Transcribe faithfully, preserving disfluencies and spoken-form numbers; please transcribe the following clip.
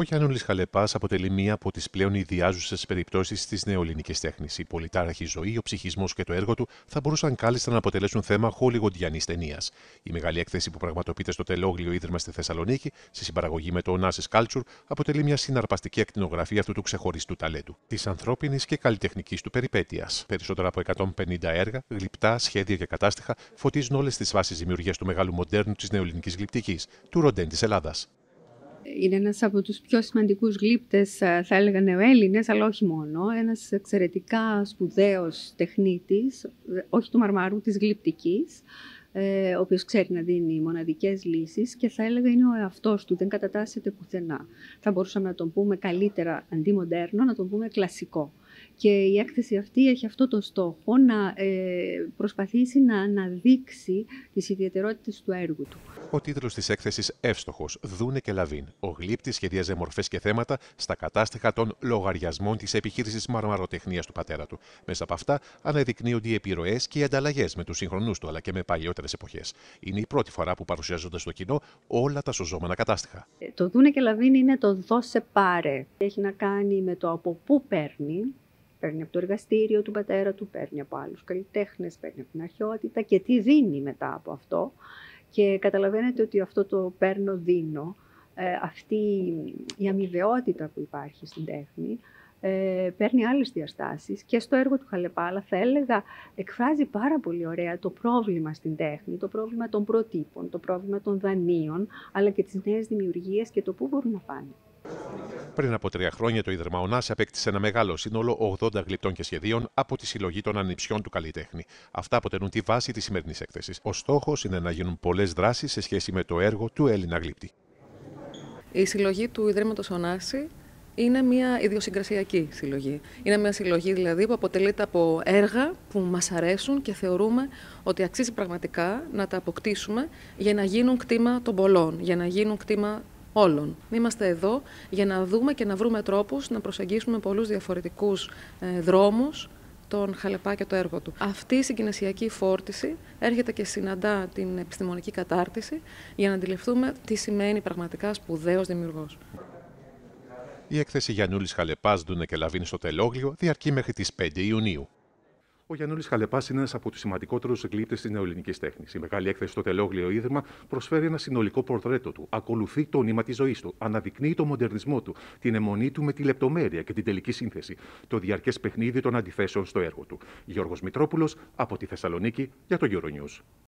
Ο Γιαννούλης Χαλεπάς αποτελεί μία από τις πλέον ιδιάζουσες περιπτώσεις της νεοελληνικής τέχνης. Η πολυτάραχη ζωή, ο ψυχισμός και το έργο του θα μπορούσαν κάλλιστα να αποτελέσουν θέμα χολιγοντιανής ταινίας. Η μεγάλη έκθεση που πραγματοποιείται στο Τελλόγλειο Ίδρυμα στη Θεσσαλονίκη, σε συμπαραγωγή με το Ονάση αποτελεί μια συναρπαστική ακτινογραφία αυτού του ξεχωριστού ταλέντου, της ανθρώπινης και καλλιτεχνικής του περιπέτειας. Περισσότερα από εκατόν πενήντα έργα, γλυπτά, σχέδια και κατάστοιχα φωτίζουν όλες τις φάσεις δημιουργίας του μεγάλου μοντέρνου της νεοελληνικής γλυπτικής, του ροντέν της Ελλάδας. Είναι ένας από τους πιο σημαντικούς γλύπτες, θα έλεγα νεοέλληνες, αλλά όχι μόνο. Ένας εξαιρετικά σπουδαίος τεχνίτης, όχι του μαρμάρου, της γλυπτικής, ο οποίος ξέρει να δίνει μοναδικές λύσεις και θα έλεγα είναι ο εαυτός του, δεν κατατάσσεται πουθενά. Θα μπορούσαμε να τον πούμε καλύτερα αντί μοντέρνο, να τον πούμε κλασικό. Και η έκθεση αυτή έχει αυτό τον στόχο, να ε, προσπαθήσει να αναδείξει τις ιδιαιτερότητες του έργου του. Ο τίτλος της έκθεσης εύστοχος, «Δούνε και Λαβίν». Ο γλύπτης σχεδίαζε μορφές και θέματα στα κατάστοιχα των λογαριασμών της επιχείρησης μαρμαροτεχνίας του πατέρα του. Μέσα από αυτά αναδεικνύονται οι επιρροές και οι ανταλλαγές με τους συγχρονούς του αλλά και με παλιότερες εποχές. Είναι η πρώτη φορά που παρουσιάζονται στο κοινό όλα τα σωζόμενα κατάστοιχα. Το «Δούνε και Λαβίν» είναι το «δώσε πάρε». Έχει να κάνει με το από πού παίρνει. Παίρνει από το εργαστήριο του πατέρα του, παίρνει από άλλους καλλιτέχνες, παίρνει από την αρχαιότητα και τι δίνει μετά από αυτό. Και καταλαβαίνετε ότι αυτό το παίρνω δίνω, ε, αυτή η αμοιβαιότητα που υπάρχει στην τέχνη, ε, παίρνει άλλες διαστάσεις και στο έργο του Χαλεπά, αλλά θα έλεγα εκφράζει πάρα πολύ ωραία το πρόβλημα στην τέχνη, το πρόβλημα των προτύπων, το πρόβλημα των δανείων, αλλά και τις νέες δημιουργίες και το πού μπορούν να πάνε. Πριν από τρία χρόνια, το Ίδρυμα Ονάση απέκτησε ένα μεγάλο σύνολο ογδόντα γλυπτών και σχεδίων από τη συλλογή των ανιψιών του καλλιτέχνη. Αυτά αποτελούν τη βάση της σημερινής έκθεσης. Ο στόχος είναι να γίνουν πολλές δράσεις σε σχέση με το έργο του Έλληνα γλύπτη. Η συλλογή του Ιδρύματος Ονάση είναι μια ιδιοσυγκρασιακή συλλογή. Είναι μια συλλογή δηλαδή που αποτελείται από έργα που μας αρέσουν και θεωρούμε ότι αξίζει πραγματικά να τα αποκτήσουμε για να γίνουν κτήμα των πολλών, για να γίνουν κτήμα όλων. Είμαστε εδώ για να δούμε και να βρούμε τρόπους να προσεγγίσουμε πολλούς διαφορετικούς δρόμους τον Χαλεπά και το έργο του. Αυτή η συγκινησιακή φόρτιση έρχεται και συναντά την επιστημονική κατάρτιση για να αντιληφθούμε τι σημαίνει πραγματικά σπουδαίος δημιουργός. Η έκθεση Γιαννούλης Χαλεπάς «Δούνε και Λαβίν» στο Τελόγλειο διαρκεί μέχρι τις πέντε Ιουνίου. Ο Γιαννούλης Χαλεπάς είναι ένας από τους σημαντικότερους γλύπτες της νεοελληνικής τέχνης. Η μεγάλη έκθεση στο Τελλόγλειο Ίδρυμα προσφέρει ένα συνολικό πορτρέτο του, ακολουθεί το νήμα της ζωής του, αναδεικνύει το μοντερνισμό του, την αιμονή του με τη λεπτομέρεια και την τελική σύνθεση, το διαρκές παιχνίδι των αντιθέσεων στο έργο του. Γιώργος Μητρόπουλος από τη Θεσσαλονίκη για το EuroNews.